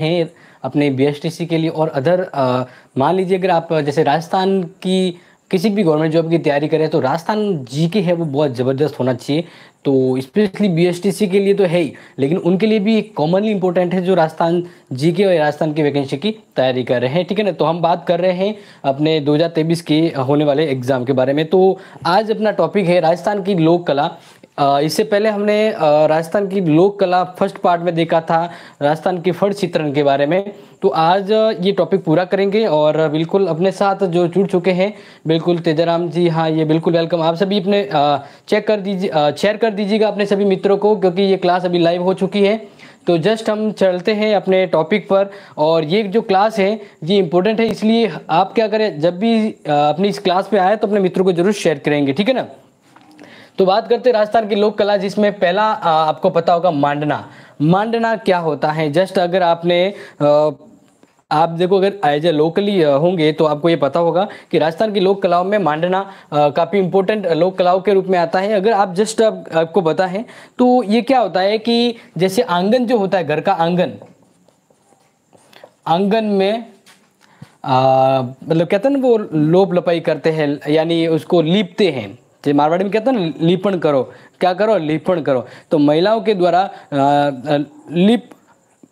हैं अपने BSTC के लिए। और अदर मान लीजिए अगर आप जैसे राजस्थान की किसी भी गवर्नमेंट जॉब की तैयारी करें तो राजस्थान GK है वो बहुत ज़बरदस्त होना चाहिए, तो स्पेशली BSTC के लिए तो है ही, लेकिन उनके लिए भी कॉमनली इंपॉर्टेंट है जो राजस्थान GK और राजस्थान की वैकेंसी की तैयारी कर रहे हैं, ठीक है ना। तो हम बात कर रहे हैं अपने 2023 के होने वाले एग्ज़ाम के बारे में। तो आज अपना टॉपिक है राजस्थान की लोक कला। इससे पहले हमने राजस्थान की लोक कला फर्स्ट पार्ट में देखा था राजस्थान की फर्श चित्रण के बारे में, तो आज ये टॉपिक पूरा करेंगे। और बिल्कुल अपने साथ जो जुड़ चुके हैं बिल्कुल तेजाराम जी, हाँ ये बिल्कुल वेलकम। आप सभी अपने चेक कर दीजिए, शेयर कर दीजिएगा अपने सभी मित्रों को, क्योंकि ये क्लास अभी लाइव हो चुकी है। तो जस्ट हम चलते हैं अपने टॉपिक पर। और ये जो क्लास है ये इम्पोर्टेंट है, इसलिए आप क्या करें जब भी अपनी इस क्लास पर आए तो अपने मित्रों को जरूर शेयर करेंगे, ठीक है ना। तो बात करते हैं राजस्थान की लोक कला, जिसमें पहला आपको पता होगा मांडना। मांडना क्या होता है, जस्ट अगर आपने आप देखो अगर एज ए लोकली होंगे तो आपको ये पता होगा कि राजस्थान की लोक कलाओं में मांडना काफ़ी इंपॉर्टेंट लोक कलाओं के रूप में आता है। अगर आप जस्ट आपको पता है तो ये क्या होता है कि जैसे आंगन जो होता है घर का आंगन, आंगन में मतलब कहते हैं ना वो लोप लपाई करते हैं, यानी उसको लीपते हैं, जो मारवाड़ी में कहते हैं ना लिपण करो, क्या करो लिपण करो। तो महिलाओं के द्वारा लिप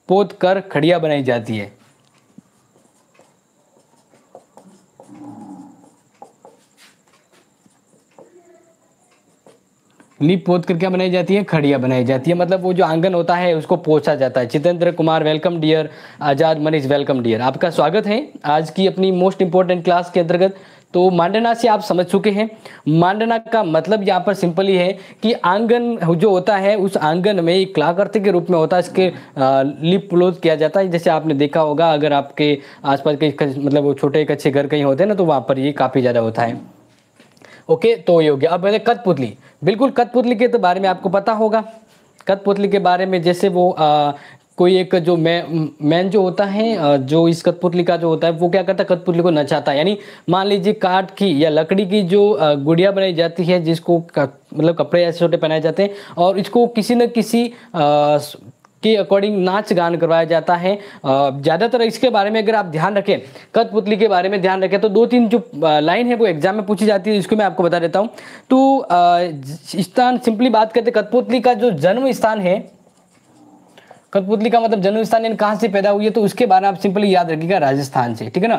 पोत कर खड़िया बनाई जाती है, लिप पोत कर क्या बनाई जाती है, खड़िया बनाई जाती है, मतलब वो जो आंगन होता है उसको पोछा जाता है। Jitendra Kumar welcome dear, Azad Manish welcome dear, आपका स्वागत है आज की अपनी मोस्ट इंपॉर्टेंट क्लास के अंतर्गत। तो मांडना से आप समझ चुके हैं, मांडना का मतलब यहाँ पर सिंपली है कि आंगन जो होता है उस आंगन में एक कलाकृति के रूप में होता है, इसके लिप पोत किया जाता है। जैसे आपने देखा होगा अगर आपके आसपास के मतलब वो छोटे कच्चे घर कहीं होते हैं ना तो वहाँ पर ये काफ़ी ज़्यादा होता है। ओके तो ये हो गया। अब मैंने कठपुतली, बिल्कुल कठपुतली के तो बारे में आपको पता होगा। कठपुतली के बारे में जैसे वो कोई एक जो मैन जो होता है जो इस कठपुतली का जो होता है वो क्या करता है कठपुतली को नचाता है, यानी मान लीजिए काठ की या लकड़ी की जो गुड़िया बनाई जाती है जिसको मतलब कपड़े ऐसे छोटे पहनाए जाते हैं और इसको किसी न किसी के अकॉर्डिंग नाच गान करवाया जाता है। ज़्यादातर इसके बारे में अगर आप ध्यान रखें, कठपुतली के बारे में ध्यान रखें तो दो तीन जो लाइन है वो एग्जाम में पूछी जाती है, इसको मैं आपको बता देता हूँ। तो स्थान सिंपली बात करते हैं, कठपुतली का जो जन्म स्थान है, कठपुतली का मतलब जन्म स्थान कहाँ से पैदा हुई है, तो उसके बारे में आप सिंपली याद रखिएगा राजस्थान से, ठीक है ना।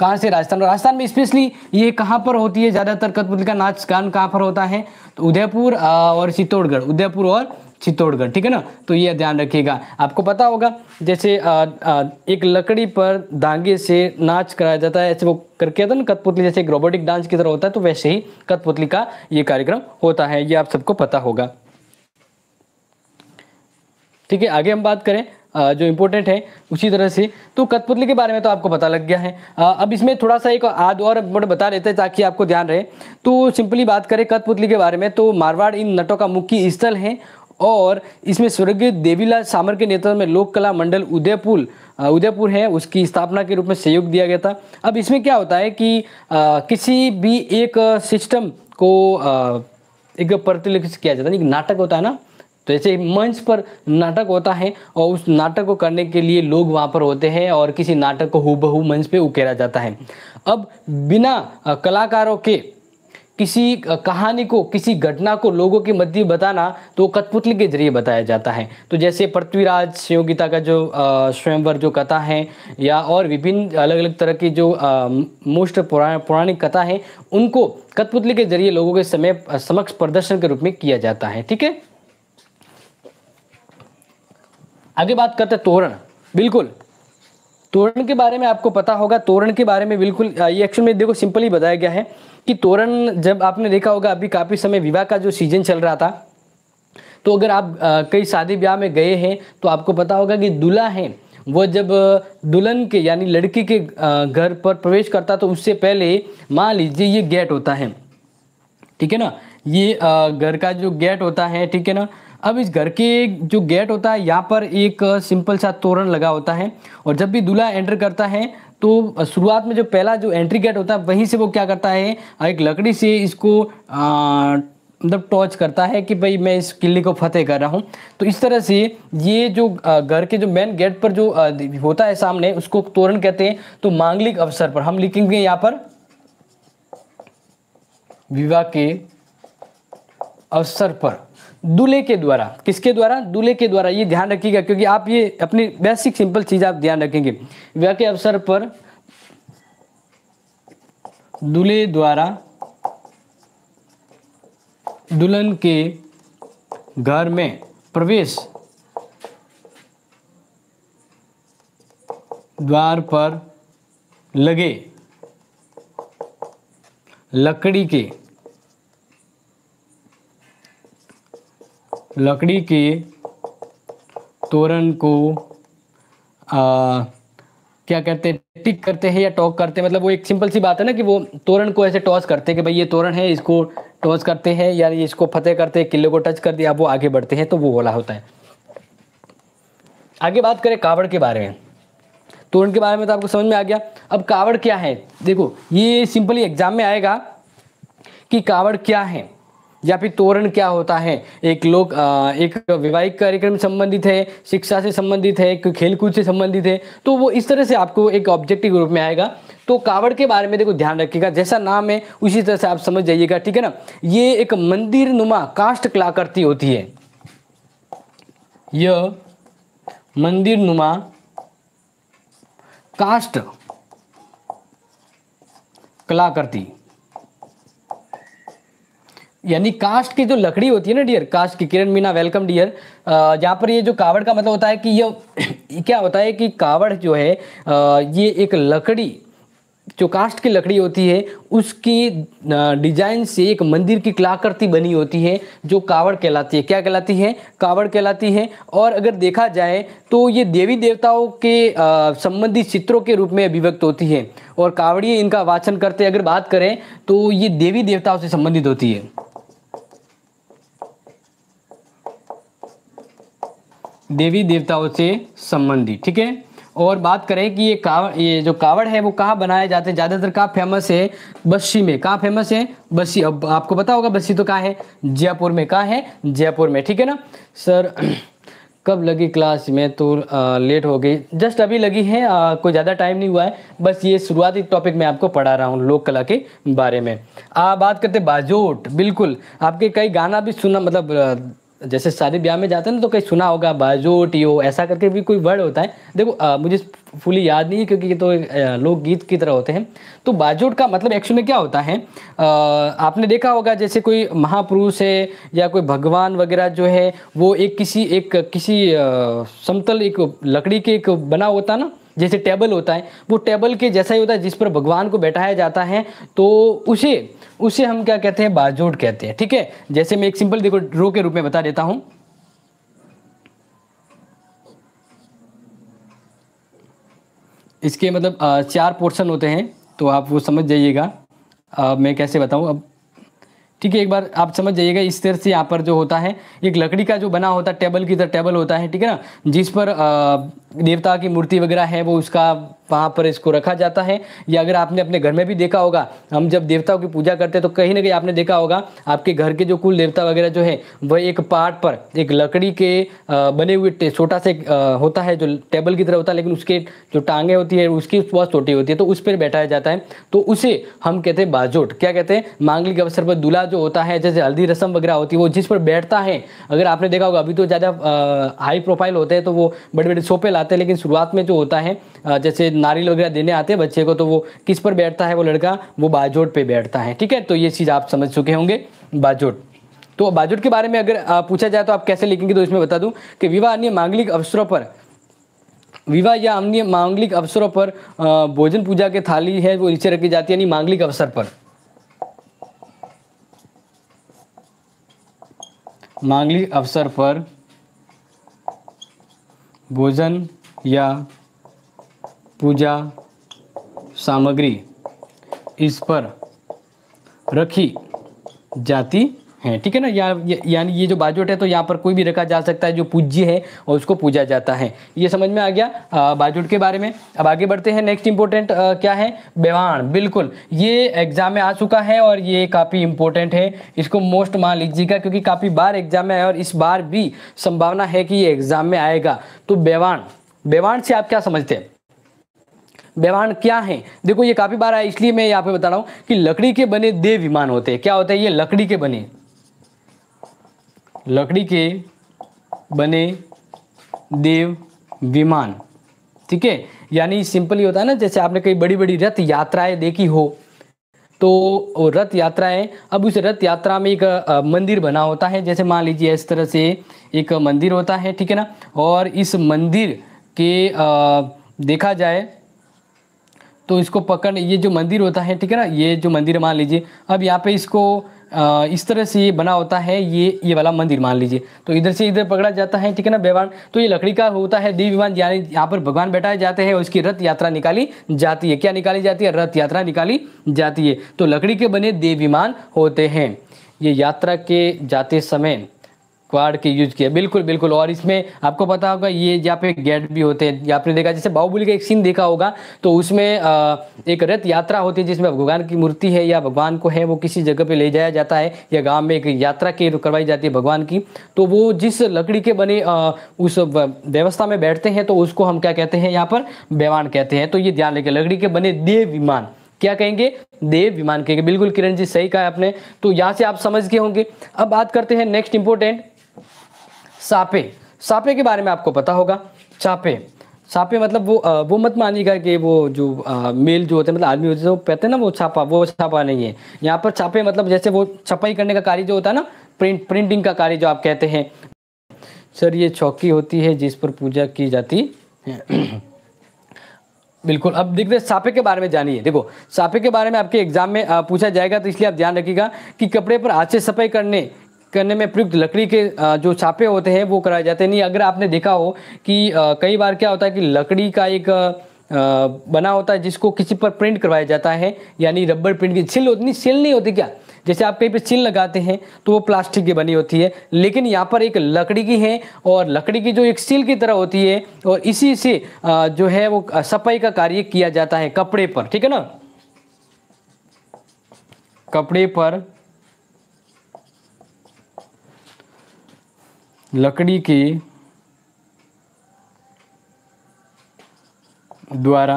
कहाँ से, राजस्थान। और राजस्थान में स्पेशली ये कहाँ पर होती है ज़्यादातर कठपुतली का नाच गान कहाँ पर होता है, तो उदयपुर और चित्तौड़गढ़, उदयपुर और चित्तौड़गढ़, ठीक है ना। तो ये ध्यान रखिएगा। आपको पता होगा जैसे एक लकड़ी पर धागे से नाच कराया जाता है, ऐसे वो करके आता है ना कठपुतली, जैसे एक रोबोटिक डांस की तरह होता है, तो वैसे ही कठपुतली का ये कार्यक्रम होता है, ये आप सबको पता होगा, ठीक है। आगे हम बात करें जो इम्पोर्टेंट है उसी तरह से, तो कठपुतली के बारे में तो आपको पता लग गया है। अब इसमें थोड़ा सा एक आद और बता देते हैं ताकि आपको ध्यान रहे। तो सिंपली बात करें कठपुतली के बारे में तो मारवाड़ इन नटों का मुख्य स्थल है और इसमें स्वर्गीय देवीलाल सामर के नेतृत्व में लोक कला मंडल उदयपुर है उसकी स्थापना के रूप में सहयोग दिया गया था। अब इसमें क्या होता है कि किसी भी एक सिस्टम को एक प्रतिलिखित किया जाता है, एक नाटक होता है ना, तो ऐसे मंच पर नाटक होता है और उस नाटक को करने के लिए लोग वहाँ पर होते हैं और किसी नाटक को हूबहू मंच पे उकेरा जाता है। अब बिना कलाकारों के किसी कहानी को, किसी घटना को लोगों के मध्य बताना तो कठपुतली के जरिए बताया जाता है। तो जैसे पृथ्वीराज संयोगिता का जो स्वयंवर जो कथा है या और विभिन्न अलग अलग तरह की जो मोस्ट पौराणिक कथा है उनको कठपुतली के जरिए लोगों के समय समक्ष प्रदर्शन के रूप में किया जाता है, ठीक है। आगे बात करते हैं तोरण। बिल्कुल तोरण के बारे में आपको पता होगा। तोरण के बारे में बिल्कुल ये एक्चुअल में देखो सिंपल ही बताया गया है कि तोरण जब आपने देखा होगा अभी काफ़ी समय विवाह का जो सीजन चल रहा था, तो अगर आप कई शादी ब्याह में गए हैं तो आपको पता होगा कि दूल्हा है वो जब दुल्हन के यानी लड़की के घर पर प्रवेश करता तो उससे पहले मान लीजिए ये गेट होता है, ठीक है ना, ये घर का जो गेट होता है, ठीक है ना। अब इस घर के जो गेट होता है यहाँ पर एक सिंपल सा तोरण लगा होता है और जब भी दूल्हा एंटर करता है तो शुरुआत में जो पहला जो एंट्री गेट होता है वहीं से वो क्या करता है एक लकड़ी से इसको मतलब टॉर्च करता है कि भाई मैं इस किले को फतेह कर रहा हूँ। तो इस तरह से ये जो घर के जो मेन गेट पर जो होता है सामने, उसको तोरण कहते हैं। तो मांगलिक अवसर पर हम लिखेंगे यहाँ पर विवाह के अवसर पर दूल्हे के द्वारा। किसके द्वारा? दूल्हे के द्वारा। ये ध्यान रखिएगा क्योंकि आप ये अपनी बेसिक सिंपल चीज आप ध्यान रखेंगे। विवाह के अवसर पर दूल्हे द्वारा दुल्हन के घर में प्रवेश द्वार पर लगे लकड़ी के तोरण को क्या कहते हैं, टिक करते हैं या टॉक करते हैं। मतलब वो एक सिंपल सी बात है ना कि वो तोरण को ऐसे टॉस करते हैं कि भाई ये तोरण है, इसको टॉस करते हैं या इसको फतेह करते हैं, किले को टच कर दिया, अब वो आगे बढ़ते हैं। तो वो वाला होता है। आगे बात करें कावड़ के बारे में, तोरण के बारे में तो आपको समझ में आ गया। अब कावड़ क्या है, देखो ये सिंपली एग्जाम में आएगा कि कावड़ क्या है या फिर तोरण क्या होता है। एक लोग एक वैवाहिक कार्यक्रम से संबंधित है, शिक्षा से संबंधित है, खेल कूद से संबंधित है, तो वो इस तरह से आपको एक ऑब्जेक्टिव रूप में आएगा। तो कावड़ के बारे में देखो ध्यान रखिएगा, जैसा नाम है उसी तरह से आप समझ जाइएगा, ठीक है ना। ये एक मंदिर नुमा काष्ठ कलाकृति होती है। यह मंदिर नुमा काष्ठ कलाकृति यानी काष्ठ की जो लकड़ी होती है ना डियर, काष्ठ की। Kiran Meena welcome dear. यहाँ पर ये जो कावड़ का मतलब होता है कि ये क्या होता है कि कावड़ जो है ये एक लकड़ी जो काष्ठ की लकड़ी होती है उसकी डिजाइन से एक मंदिर की कलाकृति बनी होती है जो कावड़ कहलाती है। क्या कहलाती है? कावड़ कहलाती है। और अगर देखा जाए तो ये देवी देवताओं के संबंधित चित्रों के रूप में अभिव्यक्त होती है और कावड़िए इनका वाचन करते। अगर बात करें तो ये देवी देवताओं से संबंधित होती है। देवी देवताओं से संबंधित, ठीक है। और बात करें कि ये जो कावड़ है वो कहाँ बनाए जाते हैं, ज़्यादातर कहाँ फेमस है? बस्सी में। कहाँ फेमस है? बस्सी। अब आपको पता होगा बस्सी तो कहाँ है? जयपुर में। कहाँ है? जयपुर में, ठीक है ना। सर कब लगी क्लास में? तो लेट हो गई, जस्ट अभी लगी है, कोई ज़्यादा टाइम नहीं हुआ है। बस ये शुरुआती टॉपिक मैं आपको पढ़ा रहा हूँ लोक कला के बारे में। बात करते बाजोट। बिल्कुल आपके कई गाना भी सुना, मतलब जैसे शादी ब्याह में जाते हैं ना तो कहीं सुना होगा बाजोट यो ऐसा करके भी कोई वर्ड होता है। देखो मुझे फुली याद नहीं है क्योंकि ये तो लोकगीत की तरह होते हैं। तो बाजोट का मतलब एक्चुअली में क्या होता है, आपने देखा होगा जैसे कोई महापुरुष है या कोई भगवान वगैरह जो है वो किसी समतल एक लकड़ी के एक बना होता है ना, जैसे टेबल होता है, वो टेबल के जैसा ही होता है जिस पर भगवान को बैठाया जाता है, तो उसे हम क्या कहते हैं? बाजोट कहते हैं, ठीक है। जैसे मैं एक सिंपल देखो ड्रो के रूप में बता देता हूं। इसके मतलब 4 पोर्शन होते हैं तो आप वो समझ जाइएगा, मैं कैसे बताऊं अब, ठीक है। एक बार आप समझ जाइएगा। इस तरह से यहाँ पर जो होता है एक लकड़ी का जो बना होता है टेबल की तरह टेबल होता है, ठीक है ना, जिस पर देवता की मूर्ति वगैरह है वो उसका वहाँ पर इसको रखा जाता है। या अगर आपने अपने घर में भी देखा होगा, हम जब देवताओं की पूजा करते हैं तो कहीं ना कहीं आपने देखा होगा आपके घर के जो कुल देवता वगैरह जो है वह एक पार्ट पर एक लकड़ी के बने हुए छोटा से होता है जो टेबल की तरह होता है, लेकिन उसके जो टांगे होती है उसकी बहुत छोटी होती है, तो उस पर बैठाया जाता है, तो उसे हम कहते हैं बाजोट। क्या कहते हैं? मांगलिक अवसर पर दूल्हा जो होता है जैसे हल्दी रस्म वगैरह होती है वो जिस पर बैठता है, अगर आपने देखा होगा अभी तो ज़्यादा हाई प्रोफाइल होते हैं तो वो बड़े बड़े सोफे लाते हैं, लेकिन शुरुआत में जो होता है जैसे नारियल वगैरह देने आते हैं बच्चे को तो वो किस पर बैठता है वो लड़का, वो बाजोट पे बैठता है, ठीक है। तो ये चीज़ आप समझ चुके होंगे बाजोट। तो बाजोट के बारे में अगर पूछा जाए तो आप कैसे लिखेंगे, तो इसमें बता दूं कि विवाह अन्य मांगलिक अवसरों पर, विवाह या अन्य मांगलिक अवसरों पर भोजन पूजा के थाली है वो नीचे रखी जाती है, यानी मांगलिक अवसर पर, मांगलिक अवसर पर भोजन या पूजा सामग्री इस पर रखी जाती हैं, ठीक है ना। यानी ये जो बाजोट है तो यहाँ पर कोई भी रखा जा सकता है जो पूज्य है और उसको पूजा जाता है। ये समझ में आ गया बाजोट के बारे में। अब आगे बढ़ते हैं, नेक्स्ट इंपॉर्टेंट क्या है, बेवान। बिल्कुल ये एग्जाम में आ चुका है और ये काफ़ी इंपॉर्टेंट है, इसको मोस्ट मान लीजिएगा क्योंकि काफ़ी बार एग्जाम में आया और इस बार भी संभावना है कि ये एग्जाम में आएगा। तो बेवान, बेवान से आप क्या समझते हैं, बेवान क्या है? देखो ये काफ़ी बार आया इसलिए मैं यहाँ पे बता रहा हूँ कि लकड़ी के बने देव विमान होते हैं। क्या होता है ये? लकड़ी के बने, लकड़ी के बने देव विमान, ठीक है। यानी सिंपल ही होता है ना, जैसे आपने कई बड़ी बड़ी रथ यात्राएं देखी हो तो रथ यात्राएं, अब उस रथ यात्रा में एक मंदिर बना होता है, जैसे मान लीजिए इस तरह से एक मंदिर होता है, ठीक है ना। और इस मंदिर के देखा जाए तो इसको पकड़, ये जो मंदिर होता है, ठीक है ना, ये जो मंदिर मान लीजिए, अब यहाँ पे इसको इस तरह से ये बना होता है, ये वाला मंदिर मान लीजिए, तो इधर से इधर पकड़ा जाता है, ठीक है ना, बेवान। तो ये लकड़ी का होता है देव विमान, यानी यहाँ पर भगवान बैठाए जाते हैं और उसकी रथ यात्रा निकाली जाती है। क्या निकाली जाती है? रथ यात्रा निकाली जाती है। तो लकड़ी के बने देव विमान होते हैं, ये यात्रा के जाते समय क्वाड के यूज किया। बिल्कुल बिल्कुल। और इसमें आपको पता होगा ये यहाँ पे गेट भी होते हैं, या आपने देखा जैसे बाहुबली का एक सीन देखा होगा तो उसमें एक रथ यात्रा होती है जिसमें भगवान की मूर्ति है या भगवान को है वो किसी जगह पे ले जाया जाता है या गांव में एक यात्रा की करवाई जाती है भगवान की, तो वो जिस लकड़ी के बने उस व्यवस्था में बैठते हैं तो उसको हम क्या कहते हैं, यहाँ पर बेवान कहते हैं। तो ये ध्यान रखें, लकड़ी के बने देव विमान क्या कहेंगे? देव विमान कहेंगे। बिल्कुल किरण जी सही कहा आपने, तो यहाँ से आप समझ गए होंगे। अब बात करते हैं नेक्स्ट इंपोर्टेंट, छापे। छापे के बारे में आपको पता होगा, छापे, छापे मतलब वो मत मानिएगा कि वो जो मेल जो होते हैं मतलब आदमी होते हैं वो कहते हैं ना वो छापा, वो छापा नहीं है। यहाँ पर छापे मतलब जैसे वो छपाई करने का कार्य जो होता है ना, प्रिंटिंग का कार्य जो आप कहते हैं। सर ये चौकी होती है जिस पर पूजा की जाती है। बिल्कुल। अब देखते हैं छापे के बारे में जानिए। देखो छापे के बारे में आपके एग्जाम में पूछा जाएगा तो इसलिए आप ध्यान रखिएगा कि कपड़े पर हाथ से छपाई करने में प्रयुक्त लकड़ी के जो छापे होते हैं वो कराए जाते हैं। नहीं अगर आपने देखा हो कि कई बार क्या होता है कि लकड़ी का एक बना होता है जिसको किसी पर प्रिंट करवाया जाता है, यानी रबर प्रिंट की छील होती, छील नहीं होती क्या, जैसे आप कहीं पे छील लगाते हैं तो वो प्लास्टिक की बनी होती है, लेकिन यहाँ पर एक लकड़ी की है और लकड़ी की जो एक सील की तरह होती है और इसी से जो है वो सफाई का कार्य किया जाता है कपड़े पर, ठीक है ना। कपड़े पर लकड़ी के द्वारा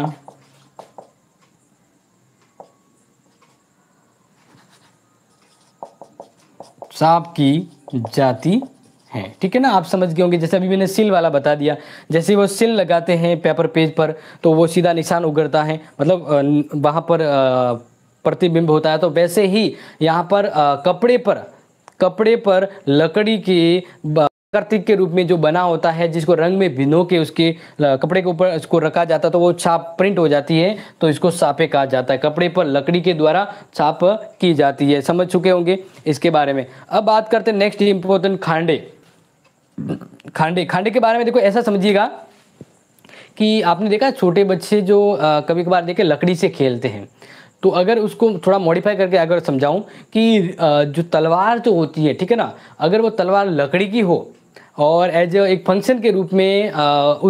साफ की जाती है, ठीक है ना। आप समझ गए होंगे, जैसे अभी मैंने सिल वाला बता दिया, जैसे वो सिल लगाते हैं पेपर पेज पर तो वो सीधा निशान उगरता है, मतलब वहाँ पर प्रतिबिंब होता है, तो वैसे ही यहाँ पर कपड़े पर लकड़ी के कर्तिक के रूप में जो बना होता है जिसको रंग में भिनो के उसके कपड़े के ऊपर इसको रखा जाता है तो वो छाप प्रिंट हो जाती है, तो इसको छापे कहा जाता है। कपड़े पर लकड़ी के द्वारा छाप की जाती है, समझ चुके होंगे इसके बारे में। अब बात करते हैं नेक्स्ट इंपोर्टेंट, खांडे। खांडे, खांडे के बारे में देखो ऐसा समझिएगा कि आपने देखा छोटे बच्चे जो कभी कभार देखे लकड़ी से खेलते हैं, तो अगर उसको थोड़ा मॉडिफाई करके अगर समझाऊं कि जो तलवार जो होती है, ठीक है ना, अगर वो तलवार लकड़ी की हो और एज एक फंक्शन के रूप में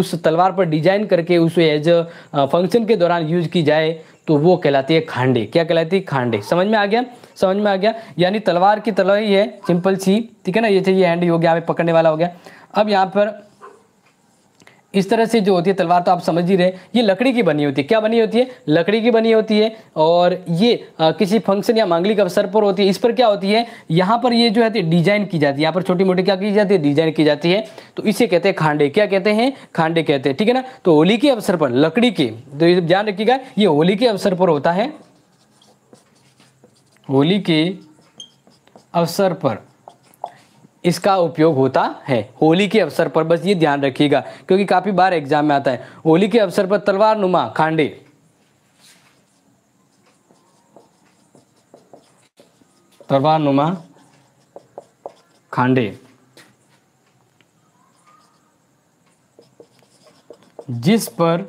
उस तलवार पर डिजाइन करके उसे एज फंक्शन के दौरान यूज की जाए तो वो कहलाती है खांडे। क्या कहलाती है? खांडे। समझ में आ गया, समझ में आ गया। यानी तलवार की तलवार ही है सिंपल सी, ठीक है ना। ये चाहिए हैंड हो गया, यहाँ पे पकड़ने वाला हो गया। अब यहाँ पर इस तरह से जो होती है तलवार तो आप समझ ही रहे, ये लकड़ी की बनी होती है। क्या बनी होती है? लकड़ी की बनी होती है और ये किसी फंक्शन या मांगलिक अवसर पर होती है। इस पर क्या होती है, यहाँ पर ये जो है डिजाइन की जाती है, यहाँ पर छोटी मोटी क्या की जाती है, डिजाइन की जाती है, तो इसे कहते हैं खांडे। क्या कहते हैं? खांडे कहते हैं, ठीक है ना। तो होली के अवसर पर लकड़ी के, तो ये ध्यान रखिएगा ये होली के अवसर पर होता है, होली के अवसर पर इसका उपयोग होता है। होली के अवसर पर, बस ये ध्यान रखिएगा क्योंकि काफी बार एग्जाम में आता है। होली के अवसर पर तलवार नुमा खांडे जिस पर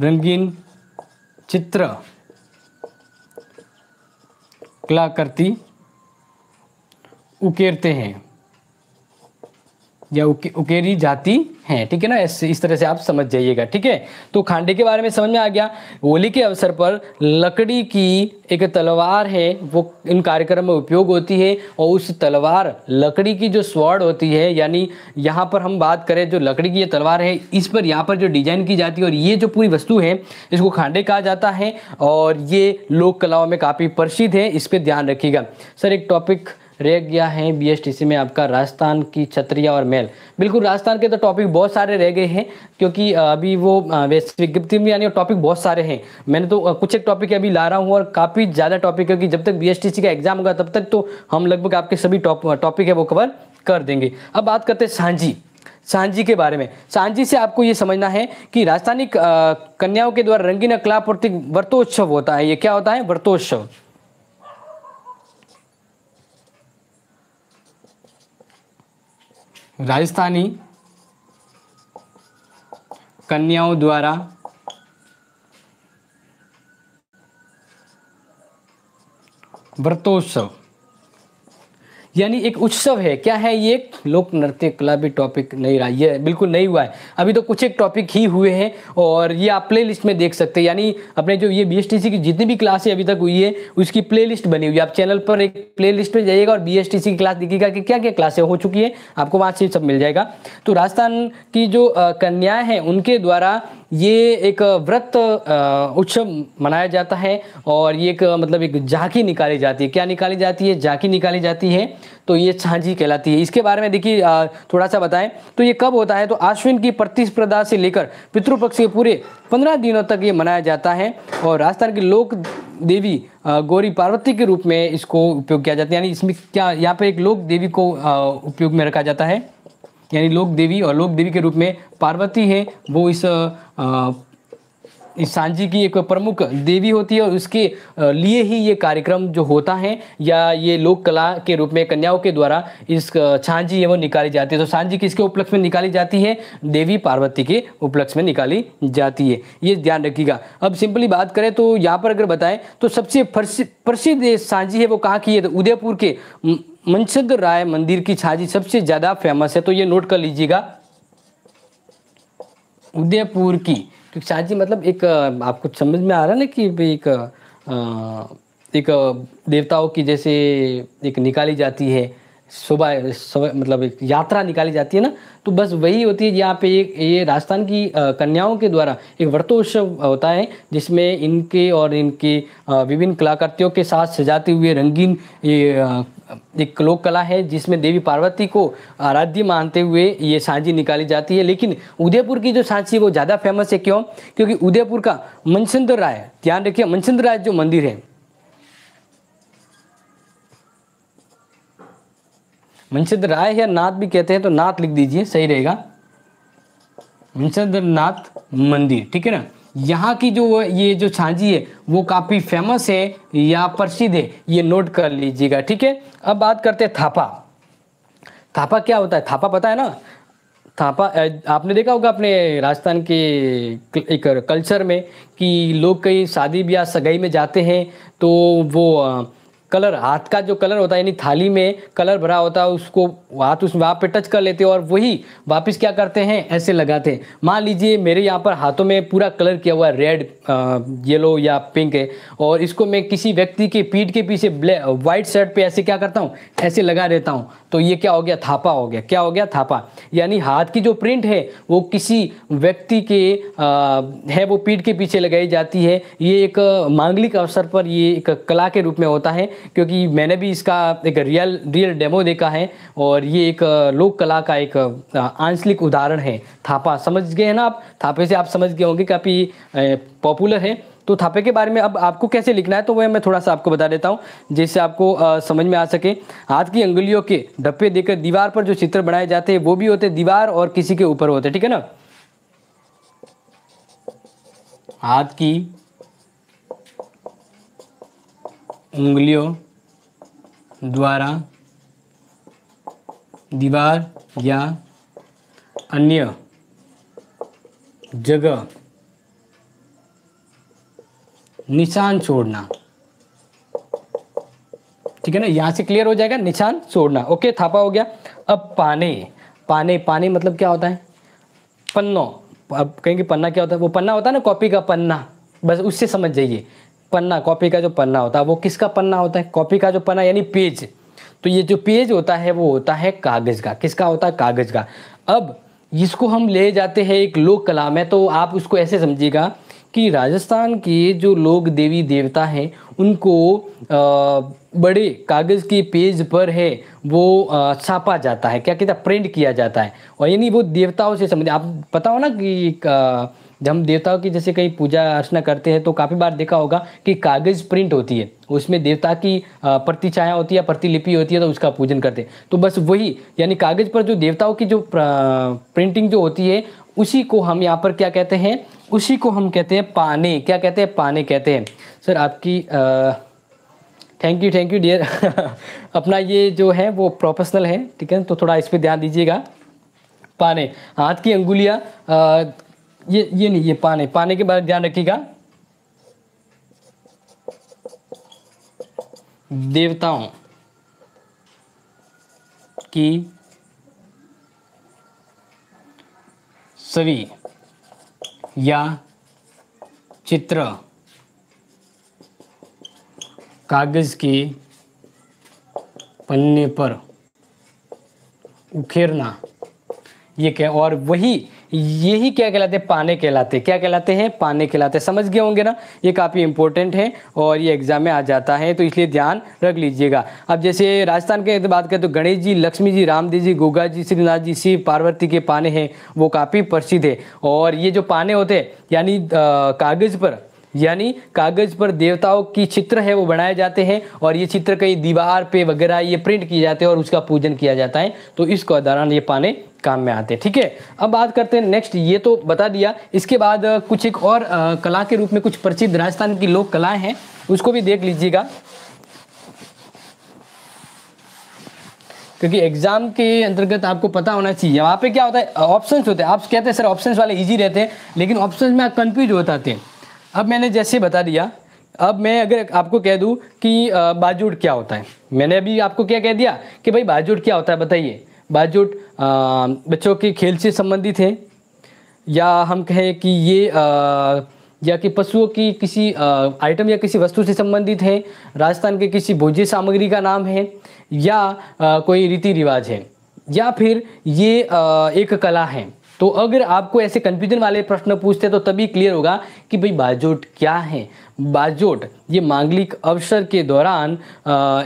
रंगीन चित्र कलाकृति उकेरते हैं या उकेरी जाती हैं, ठीक है ना। इस तरह से आप समझ जाइएगा, ठीक है। तो खांडे के बारे में समझ में आ गया। होली के अवसर पर लकड़ी की एक तलवार है, वो इन कार्यक्रम में उपयोग होती है, और उस तलवार लकड़ी की जो स्वॉर्ड होती है, यानी यहाँ पर हम बात करें जो लकड़ी की ये तलवार है, इस पर यहाँ पर जो डिजाइन की जाती है, और ये जो पूरी वस्तु है इसको खांडे कहा जाता है, और ये लोक कलाओं में काफ़ी प्रसिद्ध है, इस पर ध्यान रखिएगा। सर एक टॉपिक रह गया है BSTC में आपका, राजस्थान की छतरिया और मेल। बिल्कुल, राजस्थान के तो टॉपिक बहुत सारे रह गए हैं, क्योंकि अभी वो विज्ञप्ति में यानी टॉपिक बहुत सारे हैं। मैंने तो कुछ एक टॉपिक अभी ला रहा हूँ, और काफ़ी ज़्यादा टॉपिक, क्योंकि जब तक BSTC का एग्जाम होगा तब तक तो हम लगभग आपके सभी टॉपिक है वो कवर कर देंगे। अब बात करते हैं सांझी के बारे में। सांझी से आपको ये समझना है कि राजस्थानी कन्याओं के द्वारा रंगीन कला प्रति व्रतोत्सव होता है। ये क्या होता है? व्रतोत्सव। राजस्थानी कन्याओं द्वारा व्रतोत्सव यानी एक उत्सव है। क्या है ये? लोक नृत्य कला भी टॉपिक नहीं रहा, ये बिल्कुल नहीं हुआ है अभी, तो कुछ एक टॉपिक ही हुए हैं, और ये आप प्लेलिस्ट में देख सकते हैं। यानी अपने जो ये BSTC की जितनी भी क्लासें अभी तक हुई है उसकी प्लेलिस्ट बनी हुई है। आप चैनल पर एक प्लेलिस्ट में जाइएगा और BSTC की क्लास दिखेगा कि क्या क्या क्लासें हो चुकी है, आपको वहाँ से सब मिल जाएगा। तो राजस्थान की जो कन्याएँ हैं उनके द्वारा ये एक व्रत उत्सव मनाया जाता है, और ये एक मतलब एक झांकी निकाली जाती है। क्या निकाली जाती है? झांकी निकाली जाती है, तो ये सांझी कहलाती है। इसके बारे में देखिए थोड़ा सा बताएं तो ये कब होता है? तो आश्विन की प्रतिस्पर्धा से लेकर पितृपक्ष के पूरे 15 दिनों तक ये मनाया जाता है, और राजस्थान की लोक देवी गौरी पार्वती के रूप में इसको उपयोग किया जाता है। यानी इसमें क्या, यहाँ पे एक लोक देवी को उपयोग में रखा जाता है, यानी लोक देवी, और लोक देवी के रूप में पार्वती है, वो इस सांझी की एक प्रमुख देवी होती है, और उसके लिए ही ये कार्यक्रम जो होता है या ये लोक कला के रूप में कन्याओं के द्वारा इस सांझी है वो निकाली जाती है। तो सांझी किसके उपलक्ष्य में निकाली जाती है? देवी पार्वती के उपलक्ष्य में निकाली जाती है, ये ध्यान रखिएगा। अब सिंपली बात करें तो यहाँ पर अगर बताएं तो सबसे प्रसिद्ध सांझी है वो कहाँ की है? तो उदयपुर के मनचंद्र राय मंदिर की सांझी सबसे ज़्यादा फेमस है, तो ये नोट कर लीजिएगा। उदयपुर की सांझी मतलब एक, आपको समझ में आ रहा है ना कि एक देवताओं की जैसे एक निकाली जाती है सुबह मतलब एक यात्रा निकाली जाती है ना, तो बस वही होती है। यहाँ पे ये राजस्थान की कन्याओं के द्वारा एक व्रतोत्सव होता है, जिसमें इनके और इनके विभिन्न कलाकृतियों के साथ सजाते हुए रंगीन एक लोक कला है, जिसमें देवी पार्वती को आराध्य मानते हुए ये सांझी निकाली जाती है। लेकिन उदयपुर की जो सांझी वो ज़्यादा फेमस है, क्यों? क्योंकि उदयपुर का मनचंद्र राय, ध्यान रखिए, मनचंद्र राय जो मंदिर है, मनचंद्र राय या नाथ भी कहते हैं, तो नाथ लिख दीजिए, सही रहेगा, मनचंद्र नाथ मंदिर, ठीक है ना। यहाँ की जो ये जो सांझी है वो काफ़ी फेमस है या प्रसिद्ध है, ये नोट कर लीजिएगा, ठीक है। अब बात करते हैं थापा। थापा क्या होता है? थापा पता है ना, थापा आपने देखा होगा अपने राजस्थान के एक कल्चर में कि लोग कहीं शादी ब्याह सगाई में जाते हैं तो वो कलर, हाथ का जो कलर होता है यानी थाली में कलर भरा होता है, उसको हाथ उस वहाँ पे टच कर लेते हैं और वही वापस क्या करते हैं, ऐसे लगाते हैं। मान लीजिए मेरे यहाँ पर हाथों में पूरा कलर किया हुआ है, रेड येलो या पिंक है, और इसको मैं किसी व्यक्ति के पीठ के पीछे व्हाइट शर्ट पे ऐसे क्या करता हूँ, ऐसे लगा देता हूँ, तो ये क्या हो गया? थापा हो गया। क्या हो गया? थापा। यानी हाथ की जो प्रिंट है वो किसी व्यक्ति के है वो पीठ के पीछे लगाई जाती है। ये एक मांगलिक अवसर पर ये एक कला के रूप में होता है, क्योंकि मैंने भी इसका एक रियल डेमो देखा है, और ये एक लोक कला का एक आंचलिक उदाहरण है थापा। समझ गए हैं ना आप? थापे से आप समझ गए होंगे, काफ़ी पॉपुलर है। तो थापे के बारे में अब आपको कैसे लिखना है तो वह मैं थोड़ा सा आपको बता देता हूँ, जिससे आपको समझ में आ सके। हाथ की अंगुलियों के धब्बे देकर दीवार पर जो चित्र बनाए जाते हैं वो भी होते दीवार और किसी के ऊपर होते, ठीक है ना। हाथ की उंगलियों द्वारा दीवार या अन्य जगह निशान छोड़ना, ठीक है ना, यहाँ से क्लियर हो जाएगा निशान छोड़ना। ओके, थापा हो गया। अब पाने, पाने पाने मतलब क्या होता है, पन्नों। अब कहेंगे पन्ना क्या होता है, वो पन्ना होता है ना कॉपी का पन्ना, बस उससे समझ जाइए। पन्ना, कॉपी का जो पन्ना होता है वो किसका पन्ना होता है, कॉपी का जो पन्ना यानी पेज। तो ये जो पेज होता है वो होता है कागज का, किसका होता है, कागज का। अब इसको हम ले जाते हैं एक लोक कला में, तो आप उसको ऐसे समझिएगा कि राजस्थान के जो लोग देवी देवता हैं उनको बड़े कागज़ के पेज पर है वो छापा जाता है, क्या कहते हैं, प्रिंट किया जाता है। और यानी वो देवताओं से संबंधित, आप पता हो ना कि हम देवताओं की जैसे कहीं पूजा अर्चना करते हैं तो काफ़ी बार देखा होगा कि कागज़ प्रिंट होती है, उसमें देवता की प्रतिछाया होती है, प्रतिलिपि होती है, तो उसका पूजन करते हैं। तो बस वही यानी कागज़ पर जो देवताओं की जो प्रिंटिंग जो होती है उसी को हम यहाँ पर क्या कहते हैं, उसी को हम कहते हैं पाने। क्या कहते हैं, पाने कहते हैं। सर आपकी थैंक यू डियर अपना ये जो है वो प्रोफेशनल है, ठीक है, तो थोड़ा इस पर ध्यान दीजिएगा। पाने, हाथ की अंगुलियाँ, ये नहीं, ये पाने, पाने के बारे में ध्यान रखिएगा। देवताओं की छवि या चित्र कागज के पन्ने पर उकेरना, ये क्या, और वही यही क्या कहलाते हैं, पाने कहलाते। क्या कहलाते हैं, पाने कहलाते। समझ गए होंगे ना, ये काफ़ी इंपॉर्टेंट है और ये एग्जाम में आ जाता है, तो इसलिए ध्यान रख लीजिएगा। अब जैसे राजस्थान के बात करें तो गणेश जी, लक्ष्मी जी, रामदेव जी, गोगा जी, श्रीनाथ जी, शिव पार्वती के पाने हैं वो काफ़ी प्रसिद्ध है। और ये जो पाने होते हैं यानी कागज़ पर, यानी कागज़ पर देवताओं की चित्र है वो बनाए जाते हैं, और ये चित्र कहीं दीवार पे वगैरह ये प्रिंट किए जाते हैं और उसका पूजन किया जाता है, तो इसको दौरान ये पाने काम में आते हैं। ठीक है, अब बात करते हैं नेक्स्ट, ये तो बता दिया, इसके बाद कुछ एक और कला के रूप में कुछ प्रसिद्ध राजस्थान की लोक कलाएँ हैं उसको भी देख लीजिएगा, क्योंकि एग्जाम के अंतर्गत आपको पता होना चाहिए। वहाँ पे क्या होता है, ऑप्शंस होते हैं। आप कहते हैं सर ऑप्शंस वाले ईजी रहते हैं, लेकिन ऑप्शंस में आप कन्फ्यूज हो जाते हैं। अब मैंने जैसे बता दिया, अब मैं अगर आपको कह दूं कि बाजोट क्या होता है, मैंने अभी आपको क्या कह दिया कि भाई बाजोट क्या होता है बताइए। बाजोट बच्चों के खेल से संबंधित है, या हम कहें कि ये या कि पशुओं की किसी आइटम या किसी वस्तु से संबंधित है, राजस्थान के किसी भोज्य सामग्री का नाम है, या कोई रीति रिवाज है, या फिर ये एक कला है। तो अगर आपको ऐसे कन्फ्यूजन वाले प्रश्न पूछते तो तभी क्लियर होगा कि भाई बाजोट क्या है। बाजोट ये मांगलिक अवसर के दौरान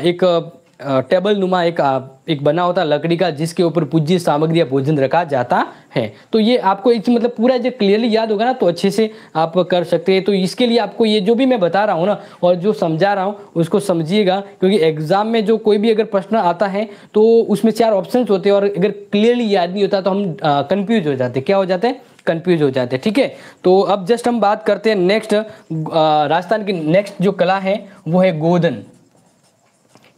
एक टेबल नुमा एक बना होता लकड़ी का, जिसके ऊपर पूज्य सामग्री या भोजन रखा जाता है। तो ये आपको एक मतलब पूरा जो क्लियरली याद होगा ना तो अच्छे से आप कर सकते हैं। तो इसके लिए आपको ये जो भी मैं बता रहा हूँ ना और जो समझा रहा हूँ उसको समझिएगा, क्योंकि एग्जाम में जो कोई भी अगर प्रश्न आता है तो उसमें 4 ऑप्शन होते हैं, और अगर क्लियरली याद नहीं होता तो हम कन्फ्यूज हो जाते। क्या हो जाते हैं, कंफ्यूज हो जाते हैं। ठीक है, तो अब जस्ट हम बात करते हैं नेक्स्ट, राजस्थान की नेक्स्ट जो कला है वो है गोदन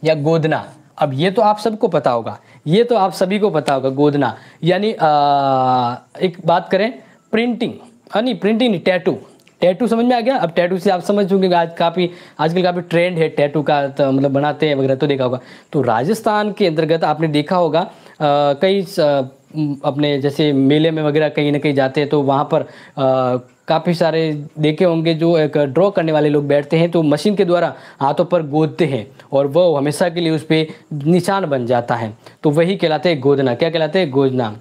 या गोदना। अब ये तो आप सबको पता होगा, ये तो आप सभी को पता होगा। गोदना यानी एक बात करें प्रिंटिंग, यानी प्रिंटिंग नहीं, टैटू। टैटू समझ में आ गया। अब टैटू से आप समझ चुके, आजकल काफ़ी ट्रेंड है टैटू का, तो मतलब बनाते हैं वगैरह, तो देखा होगा। तो राजस्थान के अंतर्गत आपने देखा होगा कई अपने जैसे मेले में वगैरह कहीं ना कहीं जाते हैं तो वहाँ पर काफ़ी सारे देखे होंगे जो एक ड्रॉ करने वाले लोग बैठते हैं तो मशीन के द्वारा हाथों पर गोदते हैं और वह हमेशा के लिए उस पर निशान बन जाता है, तो वही कहलाते हैं गोदना। क्या कहलाते हैं, गोदना।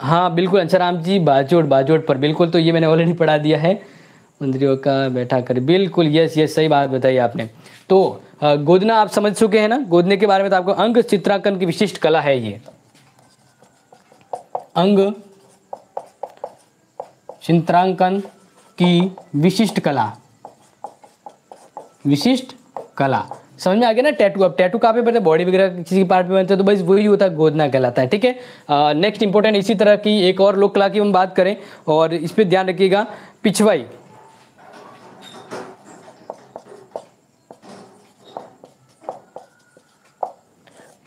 हाँ बिल्कुल अंशराम जी, बाजोट पर बिल्कुल, तो ये मैंने ऑलरेडी पढ़ा दिया है, मंत्रियों का बैठा कर, बिल्कुल यस सही बात बताई आपने। तो गोदना आप समझ चुके हैं ना, गोदने के बारे में तो आपको। अंग चित्रांकन की विशिष्ट कला है ये, अंग चित्रांकन की विशिष्ट कला समझ में आ गया ना। टैटू, अब टैटू कहाँ पे बनते हैं, बॉडी वगैरह किसी पार्ट पे बनते हैं, तो बस वही होता है, गोदना कहलाता है। ठीक है, नेक्स्ट इंपॉर्टेंट इसी तरह की एक और लोक कला की हम बात करें और इस पे ध्यान रखिएगा, पिछवाई।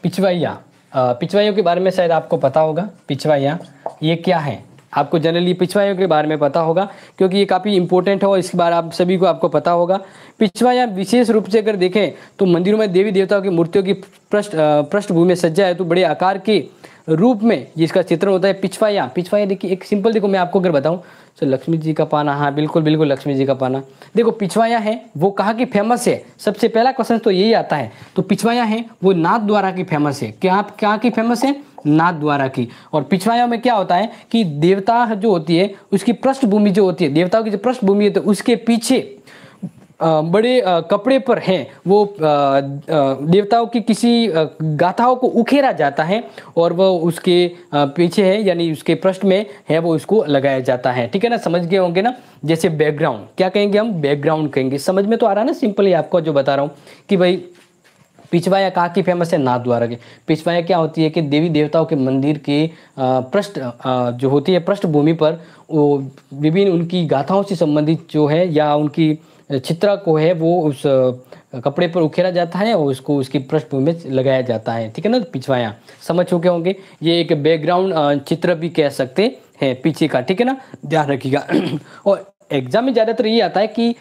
पिछवाइया, पिछवाइयों के बारे में शायद आपको पता होगा। पिछवाइया ये क्या है, आपको जनरली पिछवाइयों के बारे में पता होगा क्योंकि ये काफ़ी इंपॉर्टेंट है और इसके बारे आप सभी को आपको पता होगा। पिछवाया विशेष रूप से अगर देखें तो मंदिरों में देवी देवताओं की मूर्तियों की पृष्ठभूमि में सज्जा है तो बड़े आकार के रूप में जिसका चित्रण होता है पिछवाया। पिछवाया देखिए एक सिंपल, देखो मैं आपको अगर बताऊं तो लक्ष्मी जी का पाना, हाँ बिल्कुल बिल्कुल लक्ष्मी जी का पाना। देखो पिछवाया है वो कहाँ की फेमस है, सबसे पहला क्वेश्चन तो यही आता है। तो पिछवाया है वो नाथद्वारा की फेमस है। क्या आप क्या की फेमस है? नाथद्वारा की। और पिछवाया में क्या होता है कि देवता जो होती है उसकी पृष्ठभूमि जो होती है, देवताओं की जो पृष्ठभूमि होती है उसके पीछे बड़े कपड़े पर हैं वो देवताओं की किसी गाथाओं को उखेरा जाता है और वो उसके पीछे है यानी उसके पृष्ठ में है वो उसको लगाया जाता है। ठीक है ना, समझ गए होंगे ना। जैसे बैकग्राउंड, क्या कहेंगे हम? बैकग्राउंड कहेंगे। समझ में तो आ रहा है ना, सिंपल ही आपको जो बता रहा हूँ कि भाई पिछवाया कहाँ की फेमस है? नाथद्वारा की। पिछवाया क्या होती है कि देवी देवताओं के मंदिर के पृष्ठ जो होती है पृष्ठभूमि पर वो विभिन्न उनकी गाथाओं से संबंधित जो है या उनकी चित्रा को है वो उस कपड़े पर उखेरा जाता है और उसको उसकी पृष्ठभूमि में लगाया जाता है। ठीक है ना, पिछवाया समझ चुके होंगे। ये एक बैकग्राउंड चित्र भी कह सकते हैं पीछे का। ठीक है ना, ध्यान रखिएगा। और एग्जाम में ज़्यादातर ये आता है कि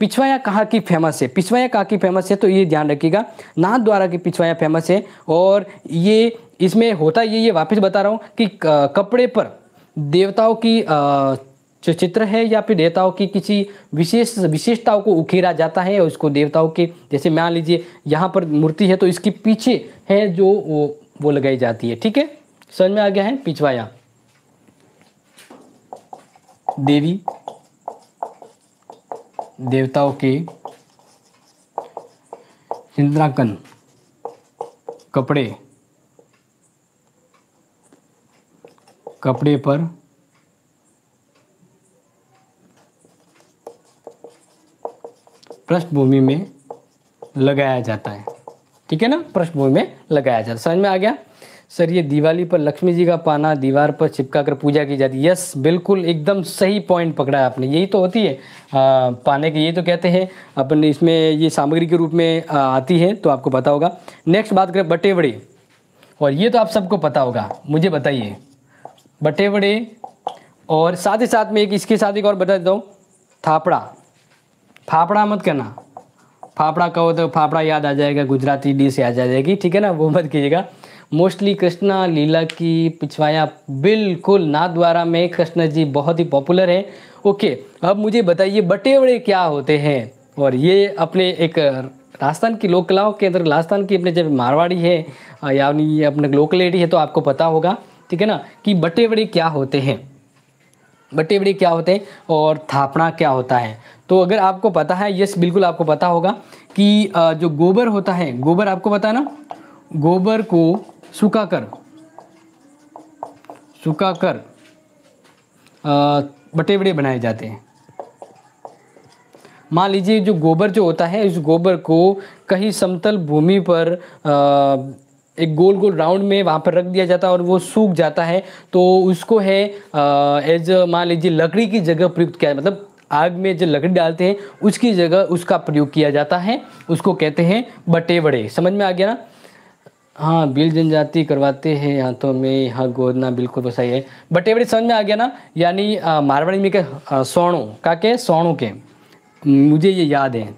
पिछवाया कहाँ की फेमस है, पिछवाया कहाँ की फेमस है, तो ये ध्यान रखिएगा नाथद्वारा की पिछवाया फेमस है। और ये इसमें होता ये वापस बता रहा हूँ कि कपड़े पर देवताओं की जो चित्र है या फिर देवताओं की किसी विशेषताओं को उकेरा जाता है और उसको देवताओं के, जैसे मान लीजिए यहाँ पर मूर्ति है तो इसके पीछे है जो वो लगाई जाती है। ठीक है, समझ में आ गया है। पिछवाया देवी देवताओं के इंद्रांकन कपड़े कपड़े पर पृष्ठभूमि में लगाया जाता है। ठीक है ना, पृष्ठभूमि में लगाया जाता है। समझ में आ गया। सर ये दिवाली पर लक्ष्मी जी का पाना दीवार पर चिपका कर पूजा की जाती है। यस बिल्कुल एकदम सही पॉइंट पकड़ा है आपने। यही तो होती है पाने की, यही तो कहते हैं अपन, इसमें ये सामग्री के रूप में आती है तो आपको पता होगा। नेक्स्ट बात करें बटेवड़े, और ये तो आप सबको पता होगा। मुझे बताइए बटेवड़े, और साथ ही साथ में एक इसके साथ एक और बता देता हूँ थापड़ा। फाफड़ा मत कहना, फाफड़ा कहो तो फाफड़ा याद आ जाएगा, गुजराती डी से आ जाएगी। ठीक है ना, वो मत कीजिएगा। मोस्टली कृष्णा लीला की पिछवाया बिल्कुल नाथद्वारा में कृष्ण जी बहुत ही पॉपुलर है। ओके, अब मुझे बताइए बटेवड़े क्या होते हैं। और ये अपने एक राजस्थान की लोक कलाओं के अंदर, राजस्थान की अपने जब मारवाड़ी है यानी अपने लोकलिटी है तो आपको पता होगा। ठीक है ना, कि बटेवड़े क्या होते हैं, बटेवड़े क्या होते हैं और थापड़ा क्या होता है। तो अगर आपको पता है, यस बिल्कुल आपको पता होगा कि जो गोबर होता है, गोबर आपको पता है ना, गोबर को सुखाकर बटेवड़े बनाए जाते हैं। मान लीजिए जो गोबर जो होता है, इस गोबर को कहीं समतल भूमि पर एक गोल गोल राउंड में वहाँ पर रख दिया जाता है और वो सूख जाता है। तो उसको है एज मान लीजिए लकड़ी की जगह प्रयुक्त किया, मतलब आग में जो लकड़ी डालते हैं उसकी जगह उसका प्रयोग किया जाता है, उसको कहते हैं बटेवड़े। समझ में आ गया ना। हाँ बिल जनजाति करवाते हैं हाथों में, हाँ गोदना बिल्कुल वैसा ही है। बटेवड़े समझ में आ गया ना, यानी मारवाड़ी में के सोणों का के सोणों के, मुझे ये याद है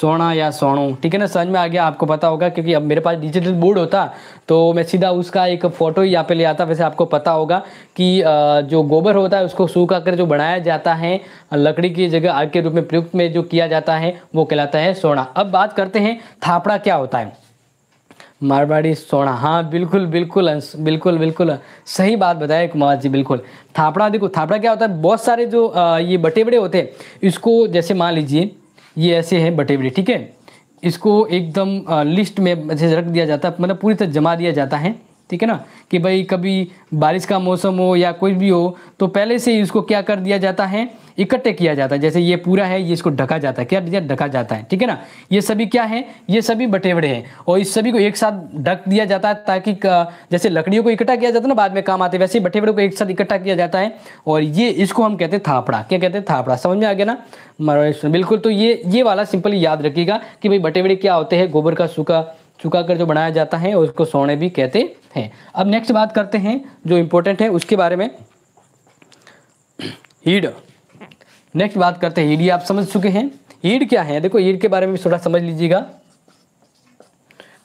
सोना या सोनू। ठीक है ना, समझ में आ गया, आपको पता होगा। क्योंकि अब मेरे पास डिजिटल बोर्ड होता तो मैं सीधा उसका एक फ़ोटो ही यहाँ पे ले आता। वैसे आपको पता होगा कि जो गोबर होता है उसको सूखा कर जो बनाया जाता है, लकड़ी की जगह आग के रूप में प्रयुक्त में जो किया जाता है वो कहलाता है सोना। अब बात करते हैं थापड़ा क्या होता है। मारवाड़ी सोना, हाँ बिल्कुल बिल्कुल बिल्कुल बिल्कुल सही बात बताया कुमार जी, बिल्कुल। थापड़ा, देखो थापड़ा क्या होता है, बहुत सारे जो ये बटेवड़े होते हैं इसको, जैसे मान लीजिए ये ऐसे हैं बटेवड़े। ठीक है, इसको एकदम लिस्ट में ऐसे रख दिया जाता है, मतलब पूरी तरह जमा दिया जाता है। ठीक है ना, कि भाई कभी बारिश का मौसम हो या कुछ भी हो तो पहले से ही इसको क्या कर दिया जाता है, इकट्ठे किया जाता है। जैसे ये पूरा है, ये इसको ढका जाता है, क्या ढका जाता है। ठीक है ना, ये सभी क्या है, ये सभी बटेवड़े हैं और इस सभी को एक साथ ढक दिया जाता है ताकि जैसे लकड़ियों को इकट्ठा किया जाता है ना बाद में काम आते, वैसे ही बटेवड़े को एक साथ इकट्ठा किया जाता है। और ये इसको हम कहते हैं थापड़ा। क्या कहते हैं? थापड़ा। समझ में आ गया ना बिल्कुल। तो ये वाला सिंपल याद रखिएगा कि भाई बटेवड़े क्या होते हैं, गोबर का सूखा कर जो बनाया जाता है उसको सोने भी कहते है। अब नेक्स्ट बात करते हैं जो इम्पोर्टेंट है उसके बारे में, ईड। नेक्स्ट बात करते हैं ईड, ये आप समझ चुके हैं ईड क्या है। देखो ईड के बारे में थोड़ा समझ लीजिएगा,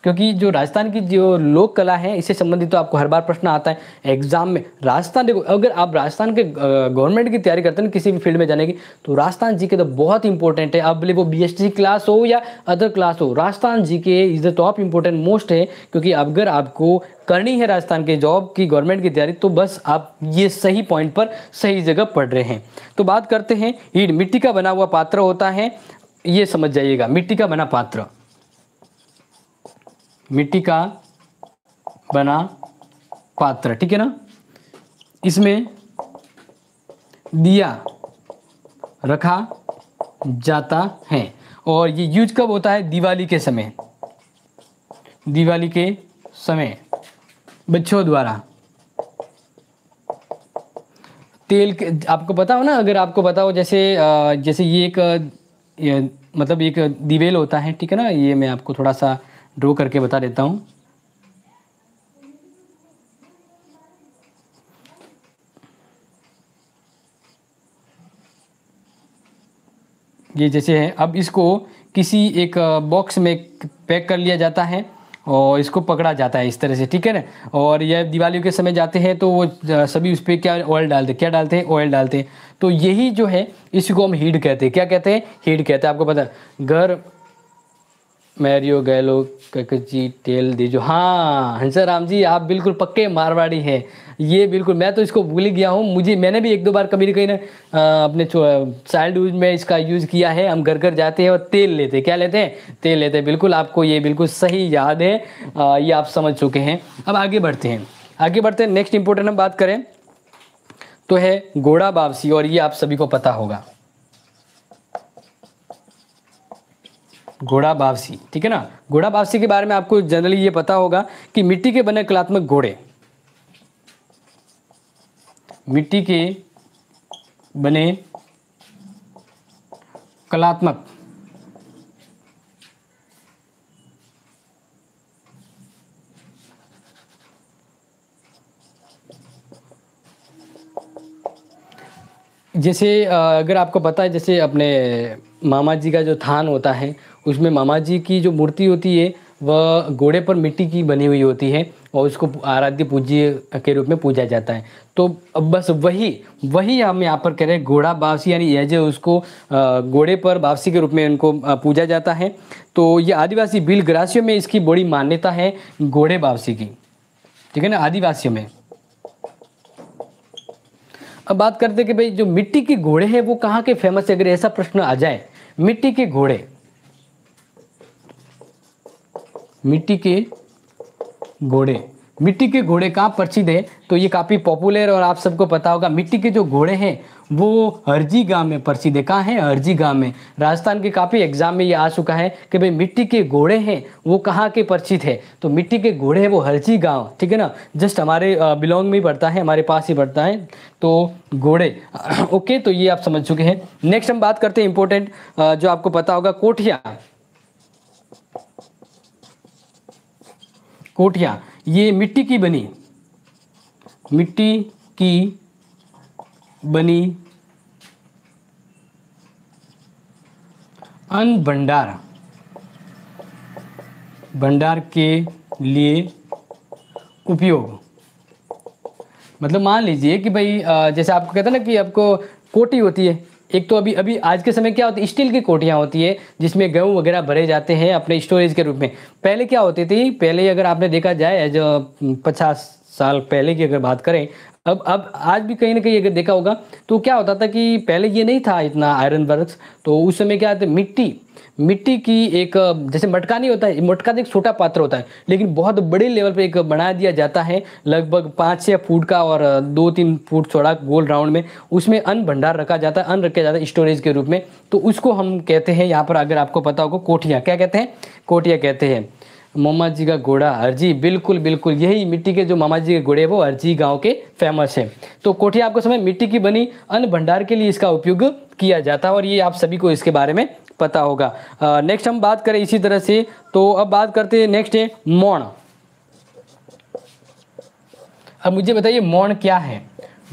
क्योंकि जो राजस्थान की जो लोक कला है इससे संबंधित तो आपको हर बार प्रश्न आता है एग्जाम में। राजस्थान देखो, अगर आप राजस्थान के गवर्नमेंट की तैयारी करते हैं किसी भी फील्ड में जाने की, तो राजस्थान जी के तो बहुत इंपॉर्टेंट है। अब वो BSc क्लास हो या अदर क्लास हो, राजस्थान जी के is the top important most है। क्योंकि अगर आपको करनी है राजस्थान के जॉब की गवर्नमेंट की तैयारी, तो बस आप ये सही पॉइंट पर सही जगह पढ़ रहे हैं। तो बात करते हैं ईंट, मिट्टी का बना हुआ पात्र होता है, ये समझ जाइएगा। मिट्टी का बना पात्र, मिट्टी का बना पात्र, ठीक है ना। इसमें दिया रखा जाता है और ये यूज कब होता है, दिवाली के समय। दिवाली के समय बच्चों द्वारा तेल के, आपको पता हो ना, अगर आपको पता हो जैसे ये एक मतलब एक दिवेल होता है, ठीक है ना। ये मैं आपको थोड़ा सा ड्रॉ करके बता देता हूं। ये जैसे है, अब इसको किसी एक बॉक्स में पैक कर लिया जाता है और इसको पकड़ा जाता है इस तरह से, ठीक है ना। और यह दिवाली के समय जाते हैं तो वो सभी उस पर क्या डालते हैं ऑयल डालते हैं। तो यही जो है इसको हम हीड कहते हैं। क्या कहते हैं, हीड कहते हैं। आपको पता है घर मैरियो गैलो ककजी टेल दीजो, हाँ हंसराम जी आप बिल्कुल पक्के मारवाड़ी हैं। ये बिल्कुल, मैं तो इसको भूल ही गया हूँ। मैंने भी एक दो बार कभी कहीं ना अपने चाइल्डहुड में इसका यूज़ किया है। हम घर घर जाते हैं और तेल लेते हैं, क्या लेते हैं, तेल लेते हैं। बिल्कुल आपको ये बिल्कुल सही याद है, ये आप समझ चुके हैं। अब आगे बढ़ते हैं। नेक्स्ट इंपॉर्टेंट हम बात करें तो है घोड़ा बावसी, और ये आप सभी को पता होगा घोड़ा बावसी, ठीक है ना। घोड़ा बावसी के बारे में आपको जनरली ये पता होगा कि मिट्टी के बने कलात्मक घोड़े, मिट्टी के बने कलात्मक जैसे अगर आपको पता है जैसे अपने मामा जी का जो थान होता है उसमें मामा जी की जो मूर्ति होती है वह घोड़े पर मिट्टी की बनी हुई होती है और उसको आराध्य पूज्य के रूप में पूजा जाता है। तो बस वही हम यहाँ पर कह रहे हैं घोड़ा बावसी, यानी यह जो उसको घोड़े पर बावसी के रूप में उनको पूजा जाता है। तो ये आदिवासी भील ग्रासियों में इसकी बड़ी मान्यता है घोड़े बावसी की, ठीक है ना, आदिवासियों में। अब बात करते हैं कि भाई जो मिट्टी के घोड़े हैं वो कहाँ के फेमस है। अगर ऐसा प्रश्न आ जाए, मिट्टी के घोड़े कहाँ प्रसिद्ध है, तो ये काफ़ी पॉपुलर और आप सबको पता होगा। मिट्टी के जो घोड़े हैं वो हरजी गांव में प्रसिद्ध है। कहाँ है, हरजी गांव में। राजस्थान के काफ़ी एग्जाम में ये आ चुका है कि भाई मिट्टी के घोड़े हैं वो कहाँ के प्रसिद्ध है, तो मिट्टी के घोड़े हैं वो हरजी गांव, ठीक है ना, जस्ट हमारे बिलोंग में ही पड़ता है, हमारे पास ही पड़ता है। तो घोड़े ओके, तो ये आप समझ चुके हैं। नेक्स्ट हम बात करते हैं इंपॉर्टेंट जो आपको पता होगा, कोठिया। ये मिट्टी की बनी अन्न भंडार के लिए उपयोग, मतलब मान लीजिए कि भाई जैसे आपको कहते हैं ना कि आपको कोटी होती है एक, तो अभी आज के समय क्या होती है, स्टील की कोठियाँ होती है जिसमें गेहूँ वगैरह भरे जाते हैं अपने स्टोरेज के रूप में। पहले क्या होती थी, पहले अगर आपने देखा जाए जो 50 साल पहले की अगर बात करें, अब आज भी कहीं ना कहीं अगर देखा होगा तो क्या होता था कि पहले ये नहीं था इतना आयरन वर्क्स, तो उस समय क्या होता है, मिट्टी की एक जैसे मटका नहीं होता है, मटका तो एक छोटा पात्र होता है लेकिन बहुत बड़े लेवल पे एक बना दिया जाता है, लगभग 5-6 फुट का और 2-3 फुट चौड़ा गोल राउंड में, उसमें अन्न भंडार रखा जाता है, अन्न रखा जाता है स्टोरेज के रूप में। तो उसको हम कहते हैं यहाँ पर, अगर आपको पता होगा, कोठिया। क्या कहते हैं, कोठिया कहते हैं। मामा जी का घोड़ा हरजी, बिल्कुल यही मिट्टी के जो मामा जी के घोड़े वो हरजी गांव के फेमस है। तो कोठिया आपको समझ, मिट्टी की बनी अन्न भंडार के लिए इसका उपयोग किया जाता है और ये आप सभी को इसके बारे में पता होगा। नेक्स्ट हम बात करें इसी तरह से, तो अब बात करते हैं, नेक्स्ट है मौन। अब मुझे बताइए मौन क्या है,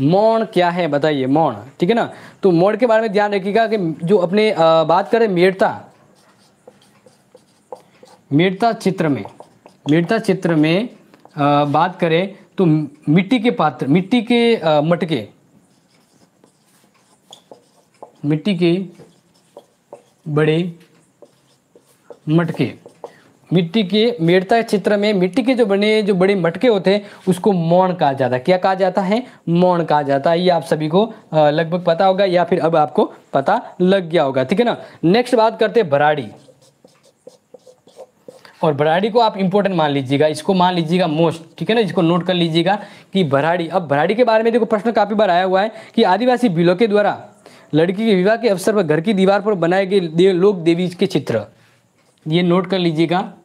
मौन क्या है बताइए मौन, ठीक है ना। तो मौन के बारे में ध्यान रखिएगा कि जो अपने बात करें मेरता, मेरता चित्र में बात करें तो मिट्टी के पात्र, मिट्टी के मटके, मिट्टी के बड़े मटके, मिट्टी के मेरता चित्र में मिट्टी के जो बड़े मटके होते हैं उसको मौन कहा जाता है। क्या कहा जाता है? मौन कहा जाता है। ये आप सभी को लगभग पता होगा या फिर अब आपको पता लग गया होगा, ठीक है ना। नेक्स्ट बात करते हैं बराड़ी, और बराड़ी को आप इंपॉर्टेंट मान लीजिएगा, इसको मान लीजिएगा मोस्ट, ठीक है ना, इसको नोट कर लीजिएगा कि बराड़ी। अब बराड़ी के बारे में देखो प्रश्न काफ़ी बार आया हुआ है कि आदिवासी भीलों के द्वारा लड़की के विवाह के अवसर पर घर की दीवार पर बनाए गए लोक देवी के चित्र, ये नोट कर लीजिएगा।